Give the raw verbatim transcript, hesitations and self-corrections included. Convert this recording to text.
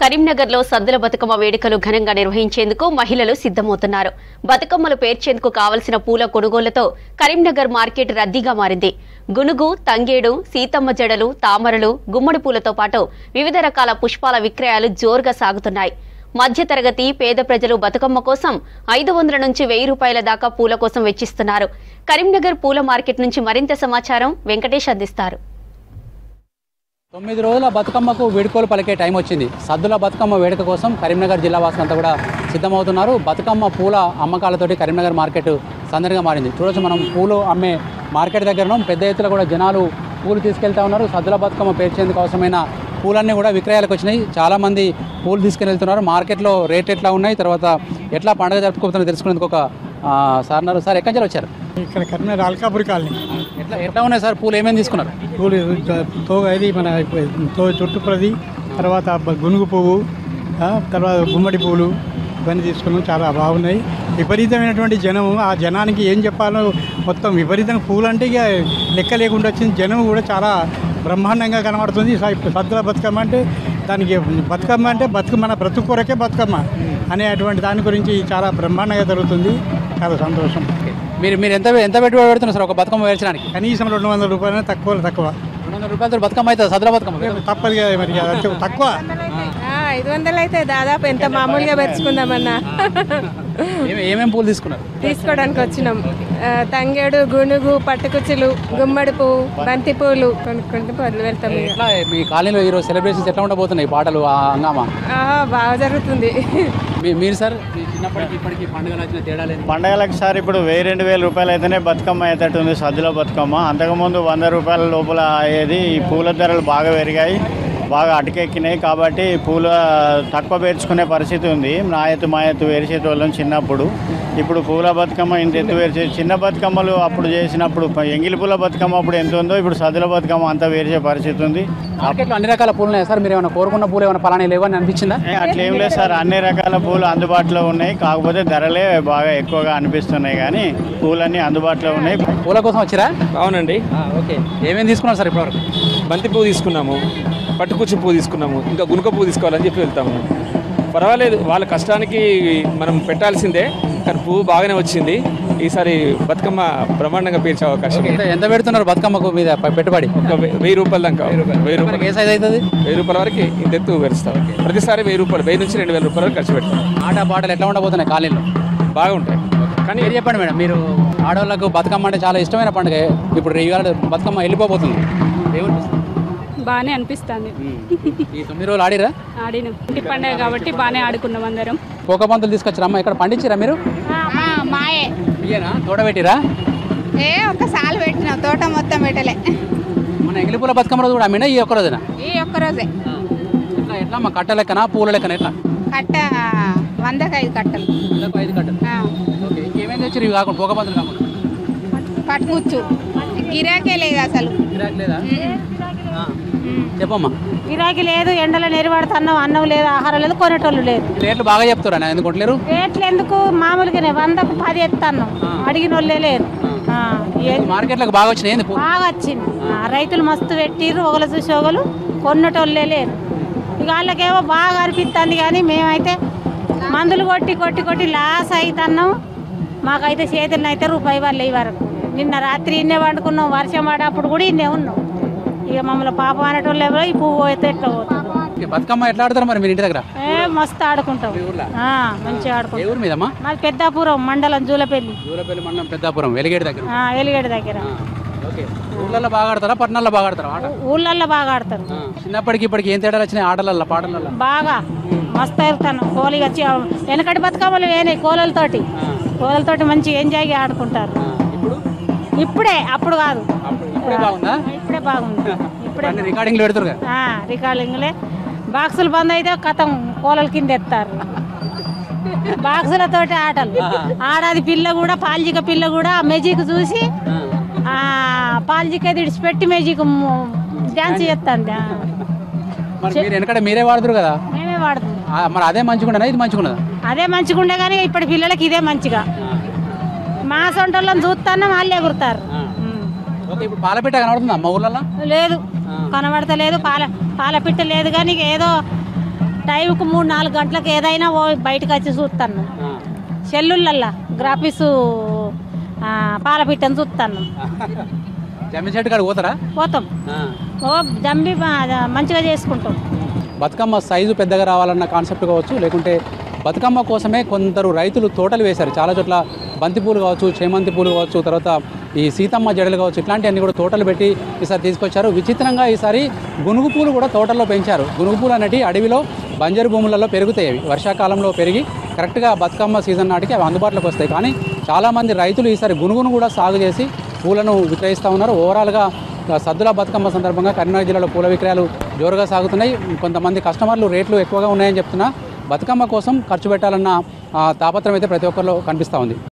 కరీంనగర్ లో సద్దుల బతుకమ్మ వేడుకలు ఘనంగా నిర్వహించేందుకు మహిళలు సిద్ధమవుతున్నారు. బతుకమ్మలు పేర్చేందుకు కావాల్సిన పూల కొనుగోలుతో కరీంనగర్ మార్కెట్ రద్దీగా మారింది. గునుగు, తంగేడు, సీతమ్మ జడలు, తామరలు, గుమ్మడి పూలతో పాటు వివిధ రకాల పుష్పాల విక్రయాలు జోరుగా సాగుతున్నాయి. మధ్య తరగతి పేద ప్రజలు బతుకమ్మ కోసం ఐదు వందల నుంచి వెయ్యి రూపాయల దాకా పూల కోసం వెచ్చిస్తున్నారు. కరీంనగర్ పూల మార్కెట్ నుంచి మరింత సమాచారం వెంకటేష్ అందిస్తారు. తొమ్మిది రోజుల బతుకమ్మకు వేడుకలు పలికే టైం వచ్చింది. సద్దుల బతుకమ్మ వేడుక కోసం కరీంనగర్ జిల్లా వాసులంతా కూడా సిద్ధమవుతున్నారు. బతుకమ్మ పూల అమ్మకాలతోటి కరీంనగర్ మార్కెట్ సందడిగా మారింది. చూడొచ్చు, మనం పూలు అమ్మే మార్కెట్ దగ్గరనూ పెద్ద ఎత్తున కూడా జనాలు పూలు తీసుకెళ్తా ఉన్నారు. సద్దుల బతుకమ్మ పేర్చేందుకు అవసరమైన పూలన్నీ కూడా విక్రయాలకు వచ్చినాయి. చాలామంది పూలు తీసుకుని వెళ్తున్నారు. మార్కెట్లో రేట్ ఎట్లా ఉన్నాయి, తర్వాత ఎట్లా పండుగ జరుపుకుంటున్నారో తెలుసుకునేందుకు ఒక సార్ ఉన్నారు. సార్ ఎక్కడి నుంచి వచ్చారు? ఇక్కడ కరీంనగర్ అల్కాపూర్ కాలనీ. ఎట్లా ఎట్లా ఉన్నాయి సార్ పూలు, ఏమేమి తీసుకున్నారు? పూలు తో అది మన తో చుట్టుపది, తర్వాత గునుగు పువ్వు, తర్వాత గుమ్మడి పువ్వులు ఇవన్నీ తీసుకున్నాం. చాలా బాగున్నాయి. విపరీతమైనటువంటి జనం, ఆ జనానికి ఏం చెప్పాలో మొత్తం విపరీతంగా పూలు అంటే ఇక లెక్క లేకుండా వచ్చింది. జనం కూడా చాలా బ్రహ్మాండంగా కనబడుతుంది. సద్దుల బతుకమ్మ అంటే దానికి బతుకమ్మ అంటే బతుక మన బ్రతుకు కొరకే బతుకమ్మ అనేటువంటి దాని గురించి చాలా బ్రహ్మాండంగా జరుగుతుంది. చాలా సంతోషం. మీరు మీరు ఎంత ఎంత పెట్టుబడి పెడుతున్నారు సార్ ఒక బతుకమ్మ వేర్చడానికి? కనీసం రెండు వందల రూపాయలు తక్కువ తక్కువ రెండు వందల రూపాయలతో బతుకమ్మ అవుతుంది. సద్దుల బతుకమ్మ తప్పదు కదా మరి, తక్కువ ఐదు వందలు అయితే దాదాపు ఎంత మామూలుగా పెంచుకుందామన్నా. ఏమేమి పూలు తీసుకున్నారు? తీసుకోవడానికి వచ్చినాం. తంగేడు, గునుగు, పట్టుకుచ్చులు, గుమ్మడి పువ్వు, బంతి పూలు కొనుక్కుంటూ పనులు వెళ్తాం. మీ కాలనీలో ఈరోజు సెలబ్రేషన్స్ ఎట్లా ఉండబోతున్నాయి? పాటలు అంగామా బాగా జరుగుతుంది. మీరు సార్ చిన్నప్పటికి ఇప్పటికి పండుగలు వచ్చిన తేడాలే? పండుగలకు సార్ ఇప్పుడు వెయ్యి రెండు వేల రూపాయలు అయితేనే బతుకమ్మ అయ్యేటట్టు ఉంది సద్దుల బతుకమ్మ. అంతకుముందు వంద రూపాయల లోపల అయ్యేది. ఈ పూల ధరలు బాగా పెరిగాయి, బాగా అటకెక్కినాయి. కాబట్టి పూల తక్కువ పేర్చుకునే పరిస్థితి ఉంది. నాయతు మాయత్తు వేర్చేటోళ్ళం చిన్నప్పుడు. ఇప్పుడు పూల బతుకమ్మ ఇంత ఎత్తు వేర్చే చిన్న బతుకమ్మలు అప్పుడు చేసినప్పుడు ఎంగిలి పూల బతుకమ్మ అప్పుడు ఎంత ఉందో ఇప్పుడు సద్దుల బతుకమ్మ అంతా వేర్చే పరిస్థితి ఉంది. అన్ని రకాల పూలు ఉన్నాయి సార్. మీరు ఏమైనా కోరుకున్న పూలు ఏమైనా ఫలానా లేవని అనిపించిందా? అట్లేం లేదు సార్, అన్ని రకాల పూలు అందుబాటులో ఉన్నాయి. కాకపోతే ధరలే బాగా ఎక్కువగా అనిపిస్తున్నాయి, కానీ పూలన్నీ అందుబాటులో ఉన్నాయి. పూల కోసం వచ్చిరా? అవునండి. ఓకే, ఏమేమి తీసుకున్నారు సార్ ఇప్పటివరకు? బంతి పువ్వు తీసుకున్నాము, పట్టుకుచ్చి పువ్వు తీసుకున్నాము, ఇంకా గునుక పువ్వు తీసుకోవాలని చెప్పి వెళ్తాము. పర్వాలేదు, వాళ్ళ కష్టానికి మనం పెట్టాల్సిందే. కానీ పువ్వు బాగానే వచ్చింది. ఈసారి బతుకమ్మ బ్రహ్మాండంగా పేర్చే అవకాశం. ఎంత పెడుతున్నారు బతుకమ్మకు మీద పెట్టుబడి? ఒక వెయ్యి రూపాయల దాకా. వెయ్యి రూపాయలు ఏ సైజ్ అవుతుంది? వెయ్యి రూపాయల వరకు ఇంత ఎత్తు పెరుస్తాం. ప్రతిసారి వెయ్యి రూపాయలు వెయ్యి నుంచి రెండు వేల రూపాయల వరకు ఖర్చు పెడతాం. ఆట పాటలు ఎట్లా ఉండబోతున్నాయి కాలేజీలో? బాగుంటాయి. కానీ మీరు చెప్పండి మేడం, మీరు ఆడవాళ్ళకు బతుకమ్మ అంటే చాలా ఇష్టమైన పండుగ. ఇప్పుడు ఇవాళ బతుకమ్మ వెళ్ళిపోబోతుంది, బాగానే అనిపిస్తుంది. తొమ్మిది రోజులు ఆడిరా? ఆడినాం. ఇంటి పండుగ కాబట్టి బాగానే ఆడుకున్నాం అందరం. కోక పంతులు తీసుకొచ్చారా అమ్మ? ఇక్కడ పండించారా మీరు? మాయే తోట పెట్టిరా? ఏ ఒక్కసారి పెట్టినాం, తోట మొత్తం పెట్టలే. మన ఎంగిలి పూల బతుకమ్మ రోజు కూడా అమ్మినా ఈ ఒక్క రోజున? ఈ ఒక్క రోజే. ఎట్లా ఎట్లా అమ్మ, కట్ట లెక్కనా పూల లెక్కన? ఎట్లా కట్ట? వందకు ఐదు కట్టలు. వందకు ఐదు కట్టలు. ఇంకేమేమి తెచ్చారు ఇవి కాకుండా కోక పంతులు కాకుండా? పట్టుకుచ్చు గిరాకే లేదు అసలు. గిరాకీ లేదా? చెప్పమ్మా. గిరాకీ లేదు, ఎండలో నిలబడుతున్నాం, అన్నం లేదు, ఆహారం లేదు, కొనేటోళ్ళు లేదు. రేట్లు బాగా చెప్తారా? ఎందుకు లేరు రేట్లు? ఎందుకు మామూలుగానే వందకు పది ఎత్తున్నాం, అడిగిన వాళ్ళే లేరు. మార్కెట్లకు బాగా వచ్చినాయి? బాగా వచ్చింది. రైతులు మస్తు పెట్టిర్రు, ఒకళ్ళు చూసి ఒకళ్ళు, కొన్నటోళ్ళే లేరు. ఇక వాళ్ళకేమో బాగా అనిపిస్తుంది, కానీ మేమైతే మందులు కొట్టి కొట్టి కొట్టి లాస్ అవుతున్నాం. మాకైతే చేతులను అయితే రూపాయి వాళ్ళు ఈ వరకు. నిన్న రాత్రి ఇన్నే వండుకున్నాం, వర్షం పడేటప్పుడు కూడా ఇన్నే ఉన్నాం. ఇక మమ్మల్ని పాపం అనేటోళ్ళు ఎవరో ఈ పువ్వు అయితే ఎట్లా పోతుంది? బతుకమ్మ ఎట్లా ఆడతారు మరి మీరు ఇంటి దగ్గర? ఏ మస్తు ఆడుకుంటాం, మంచిగా ఆడుకుంటాం. మాది పెద్దాపురం మండలం, జూలపల్లి. జూలపల్లి మండలం, పెద్దాపురం, వెలిగేడు దగ్గర. వెలిగేడు దగ్గర. ఊళ్ళల్లో బాగా ఆడతారా, పట్టణాల్లో బాగా ఆడతారా? ఆట ఊళ్ళల్లో బాగా ఆడతారు. చిన్నప్పటికి ఇప్పటికి ఏం తేడాలు వచ్చినాయి ఆటలల్లో పాటలలో? బాగా మస్తు ఆడతాను. కోలి వచ్చి వెనకటి బతుకమ్మలు వేనాయి కోలలతోటి, కోలలతోటి మంచి ఎంజాయ్గా ఆడుకుంటారు. ఇప్పుడే, అప్పుడు కాదు. ఇప్పుడే బాగుంది. ఇప్పుడే రికార్డింగ్లు పెడతారు. రికార్డింగ్లే. బాక్సులు బంద్ అయితే కథం కోలల కింద ఎత్తారు, బాక్సులతోటి ఆటలు. ఆడాది పిల్ల కూడా, పాల్జిక పిల్ల కూడా మెజిక్ చూసి పాల్జిక దిడిచిపెట్టి మెజిక్ డ్యాన్స్ చేస్తుంది. మీరే వాడతారు కదా? మేమే వాడుతున్నాం. అదే మంచిగుండేనా? ఇది మంచిగుండదా? అదే మంచిగుండే, కానీ ఇప్పటి పిల్లలకి ఇదే మంచిగా. మా సొంటోళ్ళని చూస్తాను వాళ్ళు ఎగురుతారు. పాలపిట్ట కనబడుతుందా మా ఊళ్ళలో? లేదు, కనబడతలేదు. పాల పాలపిట్ట లేదు, కానీ ఏదో టైం కు మూడు నాలుగు గంటలకు ఏదైనా బయటికి వచ్చి చూస్తాను. చెల్లులల్ల గ్రాఫిక్స్ పాల పిట్టని చూస్తాను. జమ్మి చెట్టు కాడ పోతారా? పోతాం. ఓ జమ్మి మంచిగా చేసుకుంటాం. బతుకమ్మ సైజు పెద్దగా రావాలన్న కాన్సెప్ట్ కావచ్చు, లేకుంటే బతుకమ్మ కోసమే కొందరు రైతులు తోటలు వేశారు. చాలా చోట్ల బంతిపూలు కావచ్చు, చేమంతి పూలు కావచ్చు, తర్వాత ఈ సీతమ్మ జడలు కావచ్చు, ఇట్లాంటివన్నీ కూడా తోటలు పెట్టి ఈసారి తీసుకొచ్చారు. విచిత్రంగా ఈసారి గునుగు పూలు కూడా తోటల్లో పెంచారు. గునుగు పూలు అనేవి అడవిలో బంజరు భూములలో పెరుగుతాయి. అవి వర్షాకాలంలో పెరిగి కరెక్ట్గా బతుకమ్మ సీజన్ నాటికి అవి అందుబాటులోకి వస్తాయి. కానీ చాలామంది రైతులు ఈసారి గునుగును కూడా సాగు చేసి పూలను విక్రయిస్తూ ఉన్నారు. ఓవరాల్గా సద్దుల బతుకమ్మ సందర్భంగా కరీంనగర్ జిల్లాలో పూల విక్రయాలు జోరుగా సాగుతున్నాయి. కొంతమంది కస్టమర్లు రేట్లు ఎక్కువగా ఉన్నాయని చెప్తున్నా బతుకమ్మ కోసం ఖర్చు పెట్టాలన్న తాపత్రయం అయితే ప్రతి ఒక్కరిలో కనిపిస్తూ ఉంది.